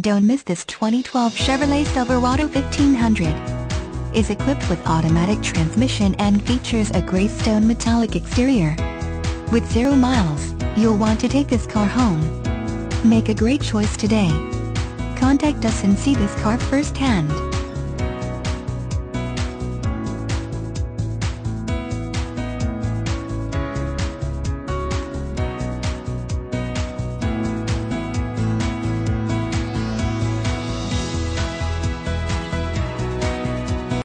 Don't miss this 2012 Chevrolet Silverado 1500. Is equipped with automatic transmission and features a Graystone metallic exterior. With 0 miles, you'll want to take this car home. Make a great choice today. Contact us and see this car firsthand.